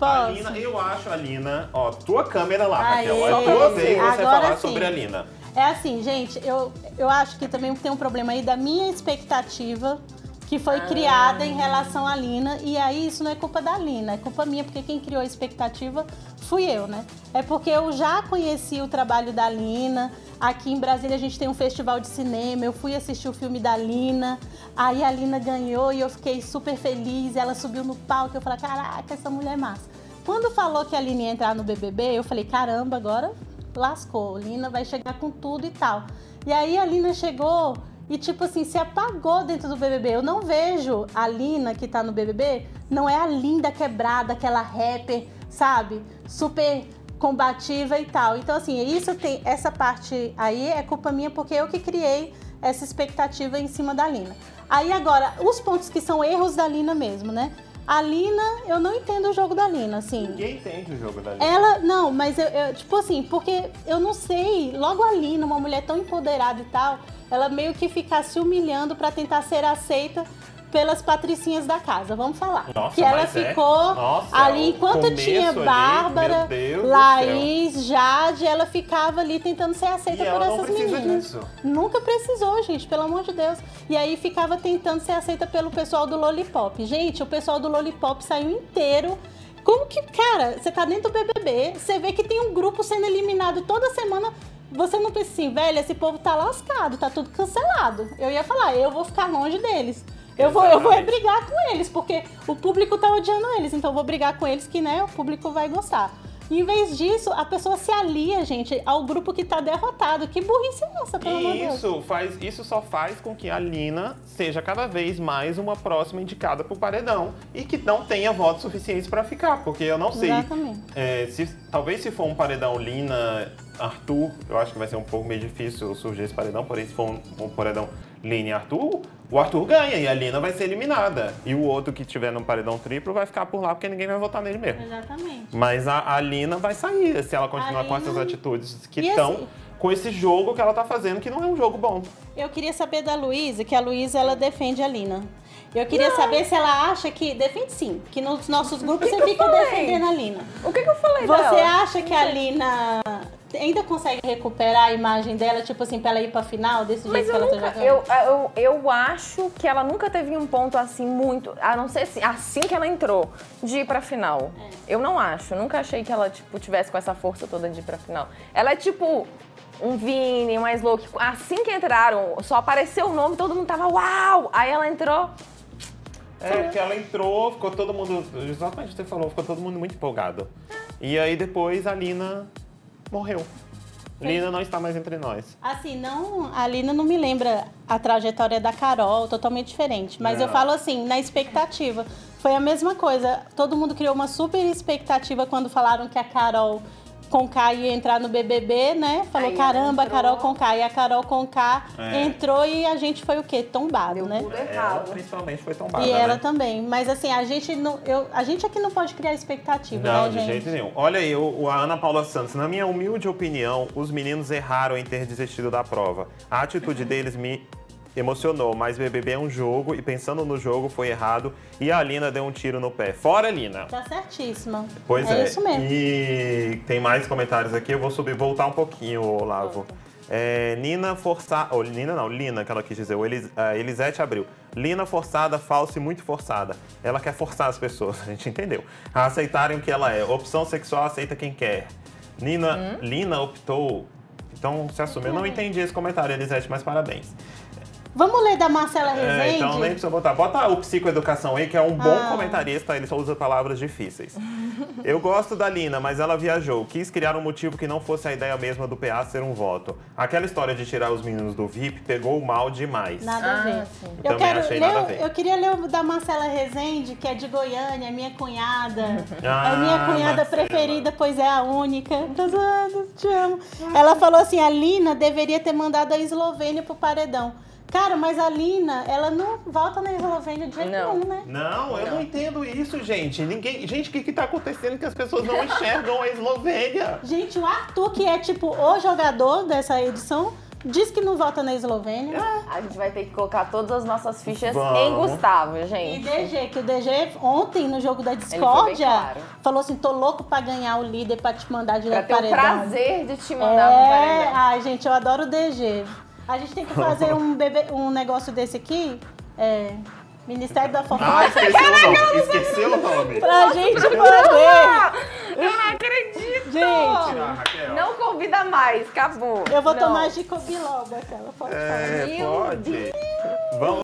gostosa. A Lina, eu acho a Lina, ó, tua câmera lá, aê, Raquel, é a tua vez você falar sim. sobre a Lina. É assim, gente, eu acho que também tem um problema aí da minha expectativa que foi criada em relação à Lina, e aí isso não é culpa da Lina, é culpa minha, porque quem criou a expectativa fui eu, né? É porque eu já conheci o trabalho da Lina, aqui em Brasília a gente tem um festival de cinema, eu fui assistir o filme da Lina, aí a Lina ganhou e eu fiquei super feliz, ela subiu no palco, eu falei, caraca, essa mulher é massa. Quando falou que a Lina ia entrar no BBB, eu falei, caramba, agora lascou, a Lina vai chegar com tudo e tal. E aí a Lina chegou... E tipo assim, se apagou dentro do BBB. Eu não vejo a Lina que tá no BBB, não é a linda quebrada, aquela rapper, sabe? Super combativa e tal. Então assim, isso tem, essa parte aí é culpa minha, porque eu que criei essa expectativa em cima da Lina. Aí agora, os pontos que são erros da Lina mesmo, né? A Lina, eu não entendo o jogo da Lina, assim. Ninguém entende o jogo da Lina. Ela, não, mas eu tipo assim, porque eu não sei, logo a Lina, uma mulher tão empoderada e tal, ela meio que fica se humilhando pra tentar ser aceita pelas patricinhas da casa, vamos falar. Nossa, que ela ficou ali, enquanto tinha Bárbara, Laís, Jade, ela ficava ali tentando ser aceita por essas meninas. Nunca precisou, gente, pelo amor de Deus. E aí ficava tentando ser aceita pelo pessoal do Lollipop. Gente, o pessoal do Lollipop saiu inteiro. Como que, cara, você tá dentro do BBB, você vê que tem um grupo sendo eliminado toda semana. Você não pensa assim, velho, esse povo tá lascado, tá tudo cancelado. Eu ia falar, eu vou ficar longe deles. Eu vou brigar com eles, porque o público tá odiando eles, então eu vou brigar com eles que, né, o público vai gostar. Em vez disso, a pessoa se alia, gente, ao grupo que tá derrotado. Que burrice é essa, pelo amor de Deus? Isso só faz com que a Lina seja cada vez mais uma próxima indicada pro paredão e que não tenha votos suficientes pra ficar, porque eu não sei... Exatamente. Talvez se for um paredão Lina... Arthur, eu acho que vai ser um pouco meio difícil surgir esse paredão, porém se for um paredão Lina e Arthur, o Arthur ganha e a Lina vai ser eliminada. E o outro que tiver no paredão triplo vai ficar por lá porque ninguém vai votar nele mesmo. Exatamente. Mas a Lina vai sair se ela continuar com essas atitudes que estão com esse jogo que ela tá fazendo, que não é um jogo bom. Eu queria saber da Luísa, que a Luísa, ela defende a Lina. Eu queria saber se ela acha que... Defende sim, que nos nossos grupos você fica defendendo a Lina. O que eu falei dela? Você acha que a Lina... ainda consegue recuperar a imagem dela, tipo assim, pra ela ir pra final desse jeito que ela tá jogando? Eu acho que ela nunca teve um ponto assim muito, a não ser assim que ela entrou, de ir pra final. É. Eu não acho, nunca achei que ela, tipo, tivesse com essa força toda de ir pra final. Ela é tipo um Vini, um Sloc, assim que entraram, só apareceu o nome, todo mundo tava uau! Aí ela entrou... porque ela entrou, ficou todo mundo, exatamente o que você falou, ficou todo mundo muito empolgado. E aí depois a Lina... morreu. Lina não está mais entre nós. Assim, não, a Lina não me lembra a trajetória da Carol, totalmente diferente. Mas eu falo assim, na expectativa. Foi a mesma coisa. Todo mundo criou uma super expectativa quando falaram que a Karol Conká ia entrar no BBB, né? Falou, aí caramba, entrou. Karol Conká. E a Karol Conká entrou e a gente foi o quê? Tombado, deu né? Tudo errado. Ela principalmente foi tombada, e ela também. Mas assim, a gente aqui não pode criar expectativa, não, né, gente? Não, de jeito nenhum. Olha aí, a Ana Paula Santos. Na minha humilde opinião, os meninos erraram em ter desistido da prova. A atitude deles me... emocionou, mas BBB é um jogo e pensando no jogo foi errado e a Lina deu um tiro no pé. Fora, Lina! Tá certíssima. Pois é. É isso mesmo. E tem mais comentários aqui, eu vou subir, voltar um pouquinho, Olavo. Lina, que ela quis dizer, Elisete abriu. Lina forçada, falsa e muito forçada. Ela quer forçar as pessoas, a gente entendeu. A aceitarem o que ela é. Opção sexual aceita quem quer. Lina optou, então se assumiu. Eu não entendi esse comentário, Elisete, mas parabéns. Vamos ler da Marcela Rezende? Então nem precisa botar. Bota o Psicoeducação aí, que é um bom comentarista, ele só usa palavras difíceis. Eu gosto da Lina, mas ela viajou. Quis criar um motivo que não fosse a ideia mesma do PA ser um voto. Aquela história de tirar os meninos do VIP pegou mal demais. Nada a ver. Eu também achei nada a ver. Eu queria ler o da Marcela Rezende, que é de Goiânia, minha cunhada. É minha cunhada preferida, pois é a única. Te amo. Ela falou assim, a Lina deveria ter mandado a Eslovênia pro paredão. Cara, mas a Lina, ela não volta na Eslovênia de jeito nenhum, né? Não, eu não entendo isso, gente. Gente, o que tá acontecendo que as pessoas não enxergam a Eslovênia? Gente, o Arthur, que é tipo o jogador dessa edição, Diz que não vota na Eslovênia. A gente vai ter que colocar todas as nossas fichas em Gustavo, gente. E DG, que o DG ontem no jogo da discórdia falou assim, tô louco pra ganhar o líder pra te mandar direto pro paredão. Pra ter o prazer de te mandar no paredão. Ai, gente, eu adoro o DG. A gente tem que fazer um negócio desse aqui. Ministério da Fofoca. Ah, esqueceu o nome. Pra gente poder. Eu não acredito. Gente, não convida mais, acabou. Eu vou tomar Gicobi logo, aquela fofoca. Pode. Vamos.